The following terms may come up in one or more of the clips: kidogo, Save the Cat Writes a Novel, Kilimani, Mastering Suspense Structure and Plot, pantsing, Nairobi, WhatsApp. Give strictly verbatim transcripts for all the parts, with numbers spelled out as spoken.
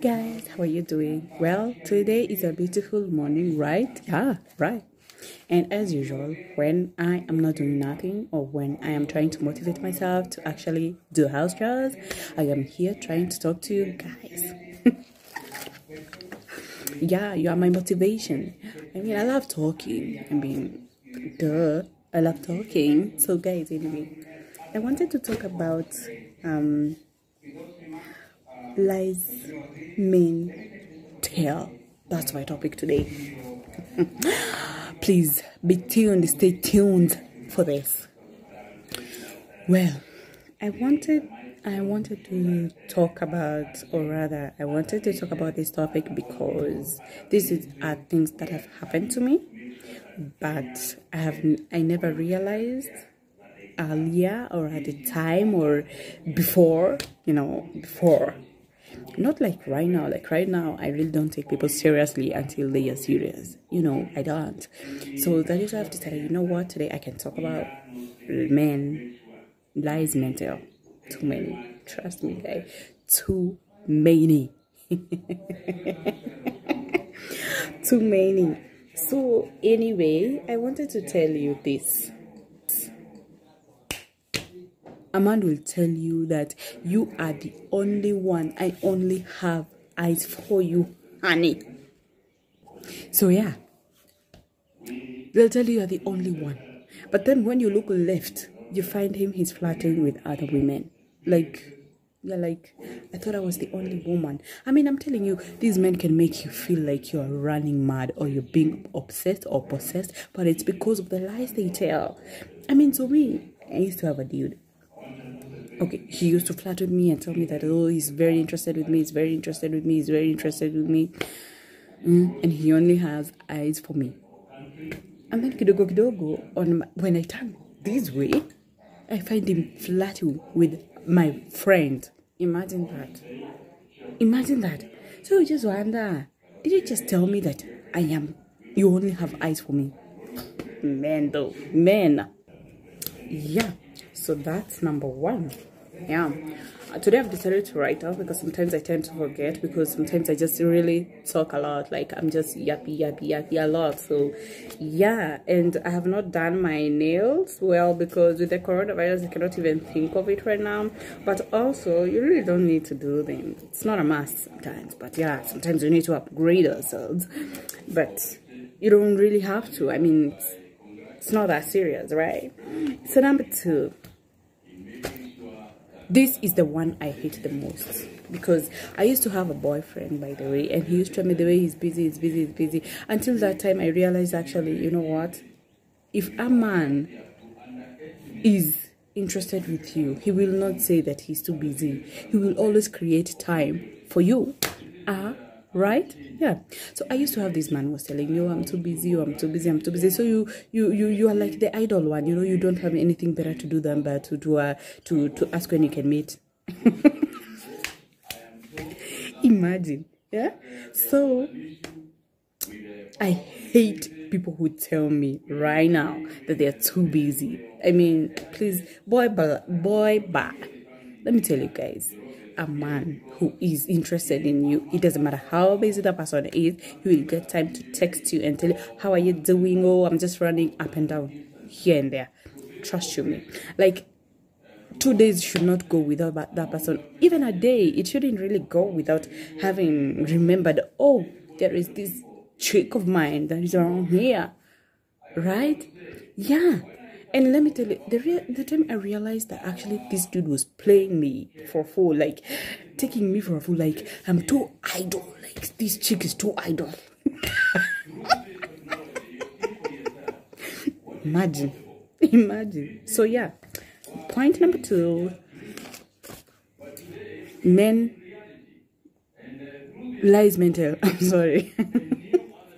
Guys, how are you doing? Well, today is a beautiful morning, right? Yeah, right. And as usual, when I am not doing nothing or when I am trying to motivate myself to actually do house chores, I am here trying to talk to you guys. Yeah, you are my motivation. I mean, I love talking. I mean, duh, I love talking. So guys, anyway, I wanted to talk about um lies men tell. That's my topic today. Please be tuned, stay tuned for this. Well, I wanted I wanted to talk about, or rather I wanted to talk about this topic because this is are things that have happened to me, but I have I never realized earlier or at the time or before, you know, before. Not like right now. Like right now, I really don't take people seriously until they are serious. You know, I don't. So that is why I've decided, you know what, today I can talk about men, lies men tell. Too many. Trust me, guys. Too many. Too many. So anyway, I wanted to tell you this. A man will tell you that you are the only one. I only have eyes for you, honey. So yeah, they'll tell you you're the only one. But then when you look left, you find him, he's flirting with other women. Like, you're like, I thought I was the only woman. I mean, I'm telling you, these men can make you feel like you're running mad or you're being obsessed or possessed. But it's because of the lies they tell. I mean, so me, I used to have a dude. Okay, he used to flirt with me and tell me that, oh, he's very interested with me, he's very interested with me, he's very interested with me. Mm, and he only has eyes for me. And then kidogo kidogo, on my, when I turn this way, I find him flirting with my friend. Imagine that. Imagine that. So you just wonder, did you just tell me that I am, you only have eyes for me? Men though, men. Yeah. So that's number one. Yeah. Today I've decided to write out because sometimes I tend to forget, because sometimes I just really talk a lot. Like I'm just yappy, yappy, yappy a lot. So yeah. And I have not done my nails well because with the coronavirus, I cannot even think of it right now. But also, you really don't need to do them. It's not a must sometimes. But yeah, sometimes we need to upgrade ourselves. But you don't really have to. I mean, it's, it's not that serious, right? So number two. This is the one I hate the most, because I used to have a boyfriend, by the way, and he used to tell me the way he's busy, he's busy, he's busy. Until that time, I realized actually, you know what? If a man is interested with you, he will not say that he's too busy. He will always create time for you. Ah, right? Yeah. So I used to have this man who was telling me, oh, I'm too busy, oh, I'm too busy, I'm too busy. So you, you, you, you are like the idle one, you know. You don't have anything better to do than but to do uh, to to ask when you can meet. Imagine, yeah. So I hate people who tell me right now that they are too busy. I mean, please, boy, ba, boy, ba. Let me tell you guys. A man who is interested in you, it doesn't matter how busy that person is, he will get time to text you and tell you, how are you doing? Oh, I'm just running up and down here and there. Trust you me. Like, two days should not go without that person. Even a day, it shouldn't really go without having remembered, oh, there is this trick of mine that is around here. Right? Yeah. And let me tell you, the, rea the time I realized that actually this dude was playing me for a fool, like taking me for a fool, like I'm too idle, like this chick is too idle. Imagine, imagine. So yeah, point number two, men, lies men tell, I'm sorry,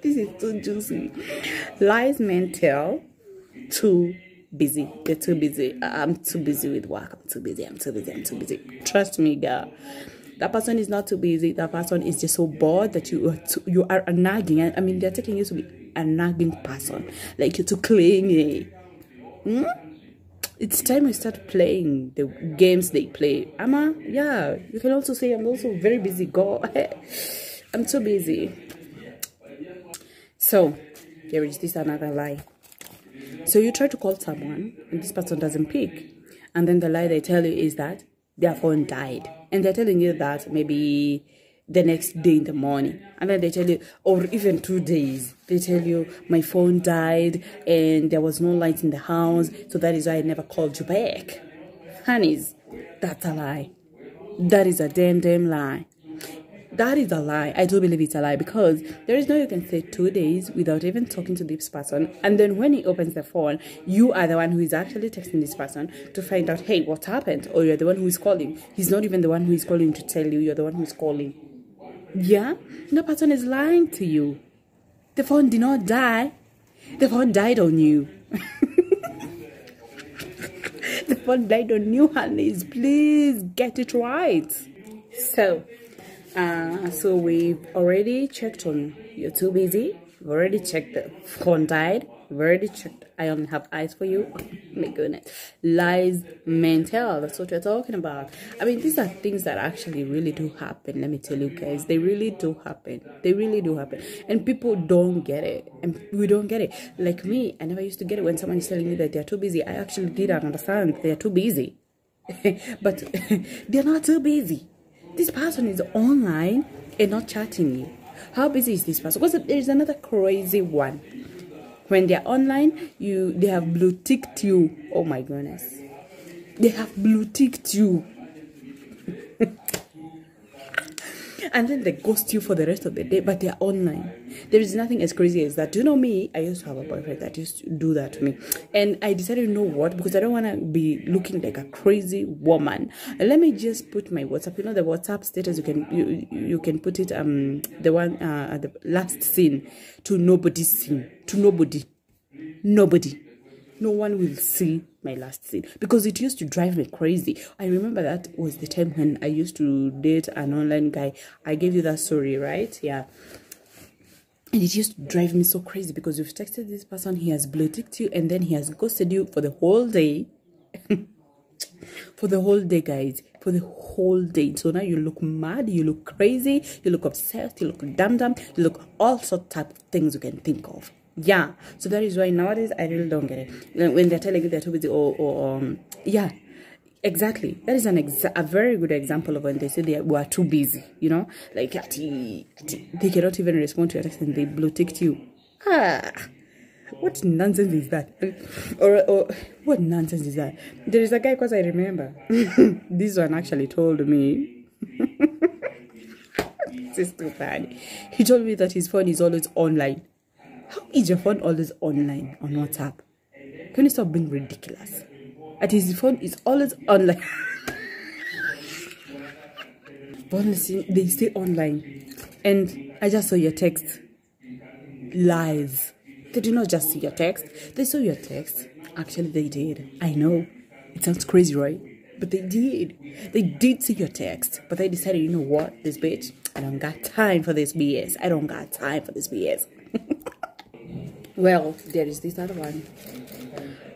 this is too juicy, lies men tell to busy, they're too busy. I'm too busy with work. I'm too busy. I'm too busy. I'm too busy. Trust me, girl. That person is not too busy. That person is just so bored that you are too, you are a nagging. I mean, they're taking you to be a nagging person, like you're too clingy. Hmm? it's time I start playing the games they play. Ama, yeah, you can also say I'm also very busy girl. I'm too busy. So, there is this another lie. So you try to call someone and this person doesn't pick. And then the lie they tell you is that their phone died. And they're telling you that maybe the next day in the morning. And then they tell you, or even two days, they tell you, my phone died and there was no light in the house. So that is why I never called you back. Honeys, that's a lie. That is a damn, damn lie. That is a lie. I do believe it's a lie, because there is no you can say two days without even talking to this person. And then when he opens the phone, you are the one who is actually texting this person to find out, hey, what happened? Or you're the one who is calling. He's not even the one who is calling to tell you. You're the one who is calling. Yeah? The person is lying to you. The phone did not die. The phone died on you. The phone died on you, honeys. Please get it right. So... Uh, so we've already checked on you're too busy. We've already checked the phone died. We've already checked I only have eyes for you. My goodness. Lies, men tell. That's what we're talking about. I mean, these are things that actually really do happen. Let me tell you guys. They really do happen. They really do happen. And people don't get it. And we don't get it. Like me, I never used to get it when someone is telling me that they're too busy. I actually did understand they're too busy. But they're not too busy. This person is online and not chatting you. How busy is this person? Because there is another crazy one. When they are online, you they have blue ticked you. Oh my goodness, they have blue ticked you, and then they ghost you for the rest of the day. But they are online. There is nothing as crazy as that. Do you know me? I used to have a boyfriend that used to do that to me, and I decided, you know what? Because I don't want to be looking like a crazy woman. Let me just put my WhatsApp. You know the WhatsApp status. You can you you can put it um the one uh at the last scene to nobody's scene to nobody, nobody. No one will see my last scene, because it used to drive me crazy. I remember that was the time when I used to date an online guy. I gave you that story, right? Yeah. And it used to drive me so crazy, because you've texted this person, he has blue ticked you, and then he has ghosted you for the whole day. For the whole day, guys. For the whole day. So now you look mad, you look crazy, you look obsessed, you look dumb dumb, you look all sorts of things you can think of. Yeah, so that is why nowadays I really don't get it when they're telling you they're too busy, or, or um yeah, exactly. That is an exa a very good example of when they say they were too busy, you know, like they cannot even respond to your text and they blue ticked you. Ah, what nonsense is that? Or, or what nonsense is that? There is a guy, because I remember this one actually told me. This is too bad. He told me that his phone is always online. How is your phone always online on WhatsApp? Can you stop being ridiculous? At his phone is always online. Honestly, they stay online. And I just saw your text. Lies. They did not just see your text. They saw your text. Actually, they did. I know. It sounds crazy, right? But they did. They did see your text. But they decided, you know what? This bitch, I don't got time for this B S. I don't got time for this B S. Well, there is this other one.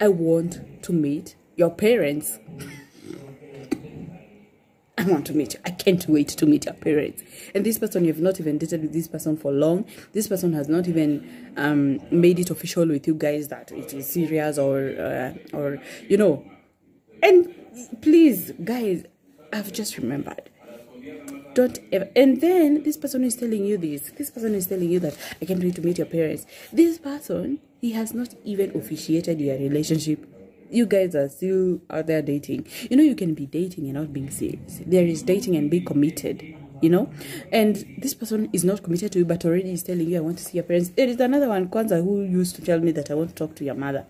I want to meet your parents. I want to meet you. I can't wait to meet your parents. And this person, you've not even dated with this person for long. This person has not even um, made it official with you guys that it is serious, or, uh, or you know. And please, guys, I've just remembered. Don't ever. And then this person is telling you this. This person is telling you that I can't wait to meet your parents. This person, he has not even officiated your relationship. You guys are still out there dating. You know, you can be dating and not being serious. There is dating and being committed, you know. And this person is not committed to you, but already is telling you I want to see your parents. There is another one, Kwanzaa, who used to tell me that I want to talk to your mother.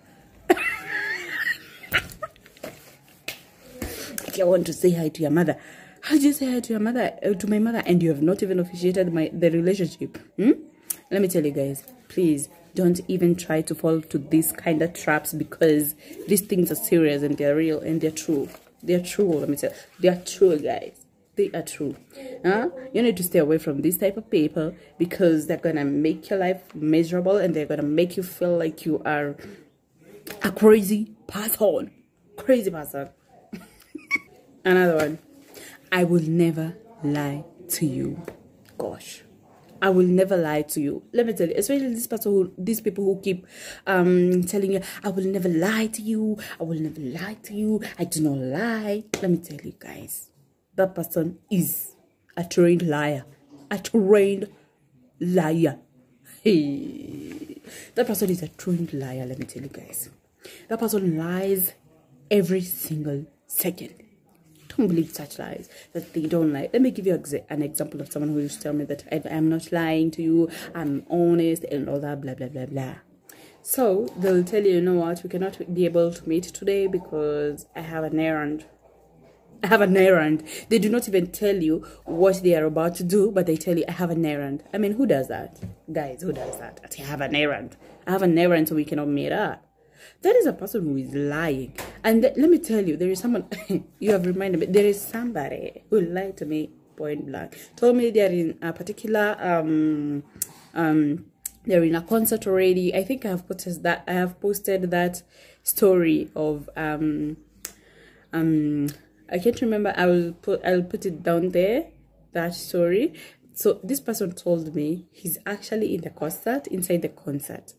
I want to say hi to your mother. How do you say hi to your mother, uh, to my mother, and you have not even officiated my the relationship? Hmm? Let me tell you guys, please don't even try to fall to these kind of traps, because these things are serious and they're real and they're true. They're true. Let me tell you, they're true, guys. They are true. Huh? You need to stay away from this type of people, because they're gonna make your life miserable and they're gonna make you feel like you are a crazy person. Crazy person. Another one. I will never lie to you. Gosh. I will never lie to you. Let me tell you, especially this person who, these people who keep um, telling you, I will never lie to you. I will never lie to you. I do not lie. Let me tell you guys, that person is a trained liar. A trained liar. Hey. That person is a trained liar, let me tell you guys. That person lies every single second. Don't believe such lies that they don't lie. Let me give you an example of someone who used to tell me that I am not lying to you, I'm honest and all that blah blah blah blah. So they'll tell you, you know what, we cannot be able to meet today because I have an errand. I have an errand. They do not even tell you what they are about to do, but they tell you I have an errand. I mean, who does that, guys? Who does that? I have an errand. I have an errand, so we cannot meet up. That is a person who is lying. And th let me tell you, there is someone, you have reminded me, there is somebody who lied to me point blank. Told me they're in a particular, um, um, they're in a concert already. I think I have posted that, I have posted that story of, um, um, I can't remember, I will put, I'll put it down there, that story. So this person told me he's actually in the concert, inside the concert,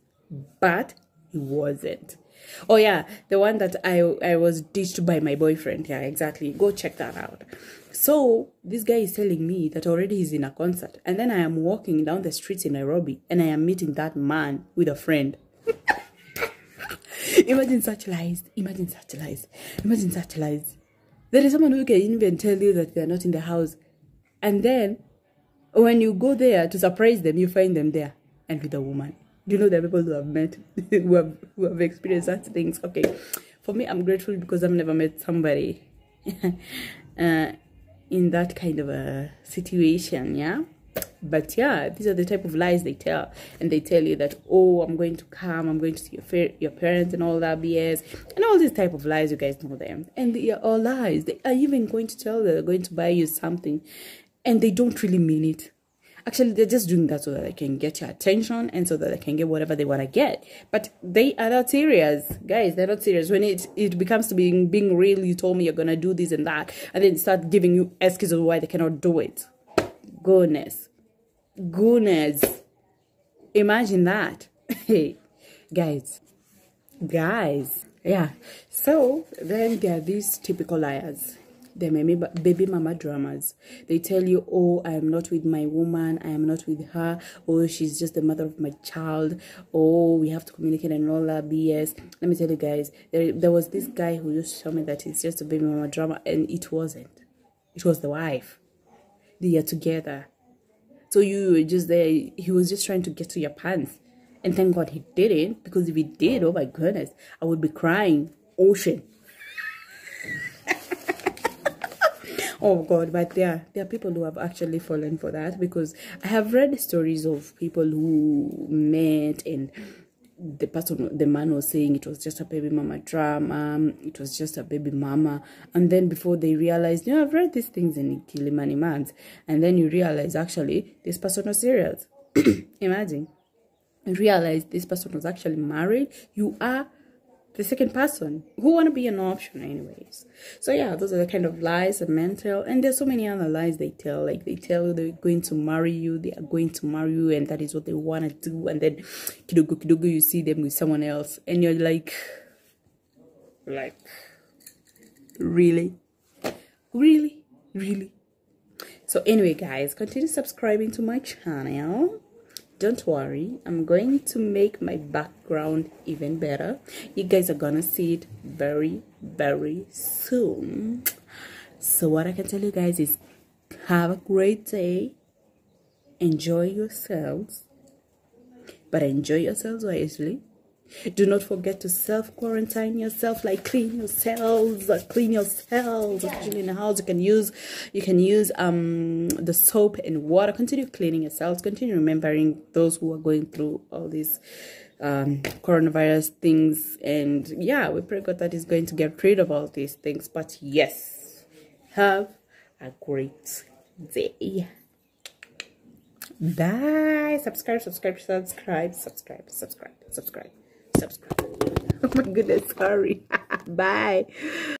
but he wasn't. Oh yeah, the one that I I was ditched by my boyfriend. Yeah, exactly. Go check that out. So this guy is telling me that already he's in a concert, and then I am walking down the streets in Nairobi, and I am meeting that man with a friend. Imagine such lies. Imagine such lies. Imagine such lies. There is someone who can even tell you that they are not in the house, and then when you go there to surprise them, you find them there and with a woman. Do you know the people who have met, who have, who have experienced such things? Okay, for me, I'm grateful because I've never met somebody uh, in that kind of a situation, yeah? But yeah, these are the type of lies they tell. And they tell you that, oh, I'm going to come, I'm going to see your, your parents and all that B S. And all these type of lies, you guys know them. And they are all lies. They are even going to tell you they're going to buy you something. And they don't really mean it. Actually, they're just doing that so that they can get your attention and so that they can get whatever they want to get. But they are not serious. Guys, they're not serious. When it, it becomes to being, being real, you told me you're going to do this and that. And then start giving you excuses of why they cannot do it. Goodness. Goodness. Imagine that. Hey, guys. Guys. Yeah. So, then there are these typical liars. They make baby mama dramas. They tell you, oh, I am not with my woman. I am not with her. Oh, she's just the mother of my child. Oh, we have to communicate and all that B S. Let me tell you guys, there, there was this guy who used to tell me that it's just a baby mama drama. And it wasn't. It was the wife. They are together. So you were just there. He was just trying to get to your pants. And thank God he didn't. Because if he did, oh my goodness, I would be crying. Ocean. Oh God, but there, there are people who have actually fallen for that, because I have read stories of people who met and the person, the man was saying it was just a baby mama drama, it was just a baby mama, and then before they realized, you know, I've read these things in Kilimani months, and then you realize actually this person was serious. Imagine, you realize this person was actually married, you are the second person who want to be an option anyways. So yeah, those are the kind of lies and men tell. And there's so many other lies they tell. Like they tell you they're going to marry you. They are going to marry you. And that is what they want to do. And then kidogo kidogo you see them with someone else. And you're like, like, really? Really? Really? So anyway guys, continue subscribing to my channel. Don't worry, I'm going to make my background even better. You guys are gonna see it very, very soon. So what I can tell you guys is, have a great day. Enjoy yourselves. But enjoy yourselves wisely. Do not forget to self-quarantine yourself, like clean yourselves, clean yourselves. Actually in the house you can use you can use um the soap and water. Continue cleaning yourselves, continue remembering those who are going through all these um coronavirus things. And yeah, we pray God that is going to get rid of all these things. But yes, have a great day. Bye. Subscribe, subscribe, subscribe, subscribe, subscribe, subscribe. subscribe. Oh my goodness, sorry. Bye.